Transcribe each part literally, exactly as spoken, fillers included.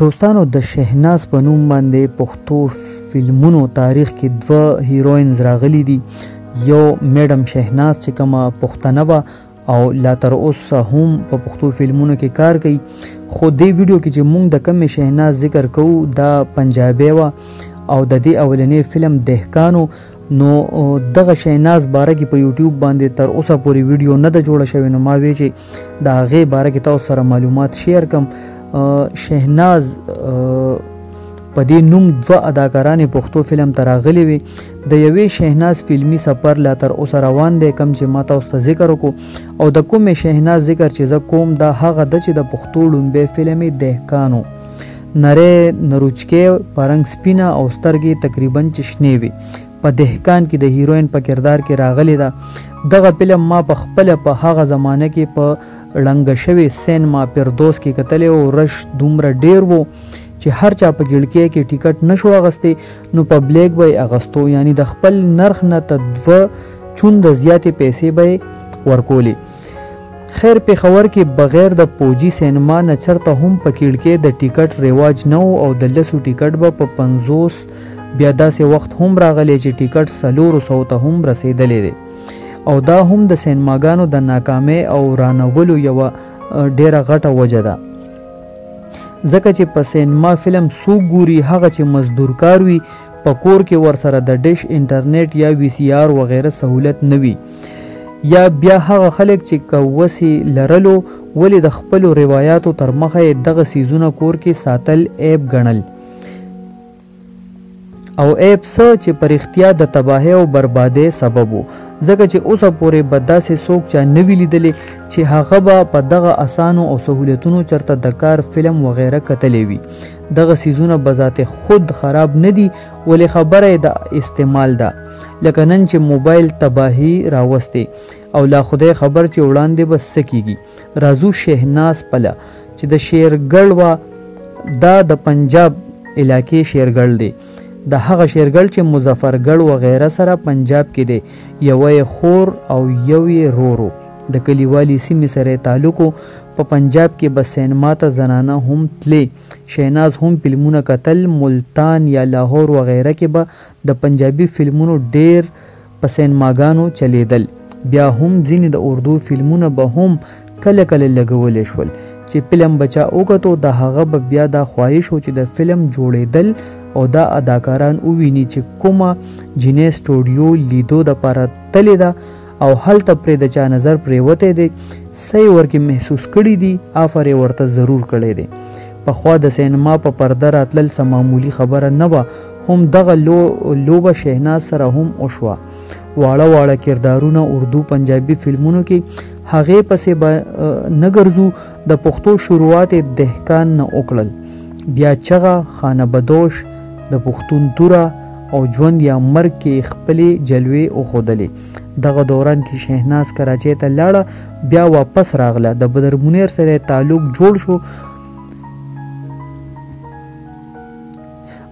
دوستانو د شهناز په نوم باندې پښتو فلمونو تاریخ کې دوه هیروینز راغلي دي. یو میډم شهناز چې کومه پښتنه وه او لا تر اوسه هم په پښتو فلمونو کې کار کوي، خو دې ویډیو کې چې موږ د کومې شهناز ذکر کوو دا پنجابی وه او د دې اولنې فلم دهقانو. نو دغه شهناز باره کې په یوټیوب باندې تر اوسه پورې ویډیو نه ده جوړه شوې، نو ما وی چې د هغې باره کې تاسو سره معلومات شیر کم. شهناز په دې نوم دوه اداکارانې پښتو فلم ته راغلې وې. د یوې شهناز فلمي سفر لا تر اوسه روان دی کوم چې ما تاسو ته ذکر وکړو، او د کومې شهناز ذکر چې زه کوم دا هغه ده چې د پښتو لومبی فلم یې دهقانو. نرې نروچکې په رنګ سپینه او سترګې تقریبا چې شنې وې. په دهقان کې د هیروین په کردار کې راغلې ده. دغه فلم ما په خپله په هغه زمانه کې په ړنګه شوې سینما پردوس کې کتلې او رش دومره ډیر وو چې هر چا په ګړکیه کې ټیکټ نشو اغستې، نو پبلیک به یې اغستو، یعنی د خپل نرخ نه ته دوه چونده زیاتې پیسې به یې ورکولې. خیر پېښور کې بغیر د پوجي سینما نه چرته هم په ګړکیه د ټیکټ رواج نه و، او د لسو ټیکټ به په پنځوس بیا داسې وخت هم راغلی چې ټیکټ څلورو سوو ته هم رسېدلی دی، او دا هم د سینماګانو د ناکامۍ او رانولو یوه ډیره غټه وجه ده. ځکه چې په سینما فلم څوک ګوري؟ هغه چې مزدور کار وي. په کور کې ورسره د ډش انټرنیټ یا وی سی آر وغیره سهولت نه وي، یا بیا هغه خلک چې که وسې لرلو ولې د خپلو روایاتو تر مخه یې دغه سیزونه کور کې ساتل عیب ګڼل، او عیب څه چې په رښتیا د تباهۍ او بربادۍ سبب و. ځکه چې اوسه پورې به داسې څوک چا نه وي لیدلی چې هغه به په دغه اسانو او سهولتونو چرته د کار فلم وغیره کتلی وي. دغه سیزونه به ذات خود خراب نه دي، ولې خبره یې د استعمال ده. لکه نن چې موبایل تباهي راوستې، او لا خدای خبر چې وړاندې به څه کېږي. راځو شهناز پله چې د شیرګړ وه، دا د پنجاب علاقې شیرګړ دی. د هغه شیرګړ چې مظفرګړ وغیره سره پنجاب کې دی. یوه یې خور او یو یې رورو. د کلیوالي سیمې سره تعلق و. په پنجاب کې به سینما ته زنانه هم تلې، شهناز هم فلمونه کتل. ملتان یا لاهور وغیره کې به د پنجابي فلمونو ډیر په سینماګانو چلیدل. بیا هم ځینې د اردو فلمونه به هم کله کله لګولی شول. چې فلم بچا وکتو د هغه به بیا دا خواهش و چې د فلم جوړېدل او دا اداکاران وویني چې کومه جینۍ سټوډیو لیدو دپاره تلې ده او هلته پرې د چا نظر پرېوتی دی، څه یې ورکې محسوس کړي دي، آفر یې ورته ضرور کړی دی. پخوا د سینما په پرده راتلل څه معمولي خبره نه وه، هم دغه لوبه شهناز سره هم وشوه. واړه واړه کردارونه اردو پنجابي فلمونو کې هغې پسې به نه ګرځو. د پښتو شروعات دهقان نه وکړل، بیا چغه، خانه بدوش، د پښتون توره او ژوند یا مرګ کې خپلې جلوې وښودلې. دغه دوران کې شهناز کراچۍ ته لاړه، بیا واپس راغله. د بدرمونیر سره تعلق جوړ شو،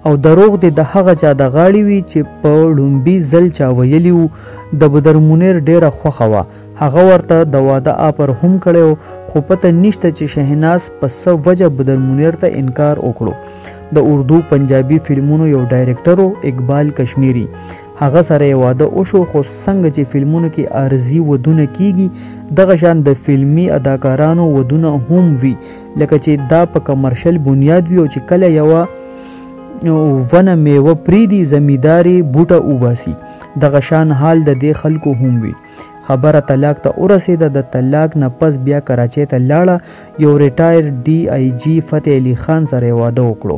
او دروغ دې د هغه چا د غاړې وي چې په لومبي ځل چا ویلي وو. د بدرمونیر ډیره خوښه وه، هغه ورته د واده آفر هم کړی و، خو پته نشته چې شهناز په څه وجه بدرمونیر ته انکار وکړو. د اردو پنجابي فلمونو یو ډایرکټر و، اقبال کشمیری، هغه سره یې واده وشو. خو څنګه چې فلمونو کې عرضي ودونه کیږي، دغه شان د فلمي اداکارانو ودونه هم وي، لکه چې دا په کمرشل بنیاد وي، او چې کله یوه ونه میوه پریدي زمیندارې بوټه وباسي. دغه شان حال د دې خلکو هم وي. خبره طلاق ته ورسېده. د طلاق نه پس بیا کراچۍ ته لاړه. یو ریټایر ډي آی جي فتی علی خان سره یې واده وکړو.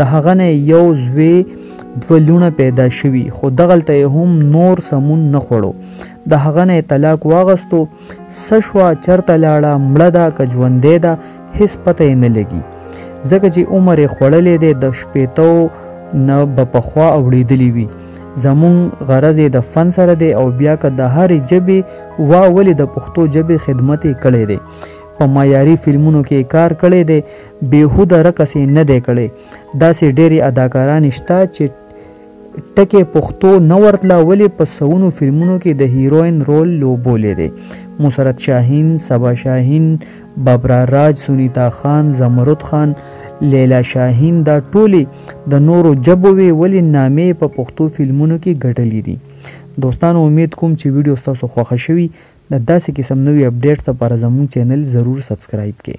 د هغه نه یو زوی دوه لوڼه پیدا شوي، خو دغلته یې هم نور سمون نه خوړو. د هغه نه یې طلاق واغستو. څه شوه، چرته لاړه، مړه ده که ژوندی ده، هېڅ پته یې نه لګي، ځکه چې عمر یې خوړلی دی. د شپېتو نه به پخوا اوړېدلی وي. زمونږ غرض یې د فن سره دی، او بیا که د هرې ژبې واولې د پښتو ژبې خدمت یې کړی دی. په معیاري فلمونو کې کار کړی دی، بېهوده رقص یې نه دی کړی. داسې ډېرې اداکارانې شته چې ټکه پختو نه ورتله ولې په سونو فلمونو کې د هیروین رول لوبولې دي. مسرت شاهین، سبا شاهین، بابرراج، سنیتا خان، زمرد خان، لیلا شاهین دا ټولې د نورو جبو ویلې نامې په پختو فلمونو کې ګټلې دي. دوستانو امید کوم چې ویډیو تاسو خوښ شوي. د داسې قسم نوې اپډیټس لپاره زموږ چینل ضرور سبسکرایب کړئ.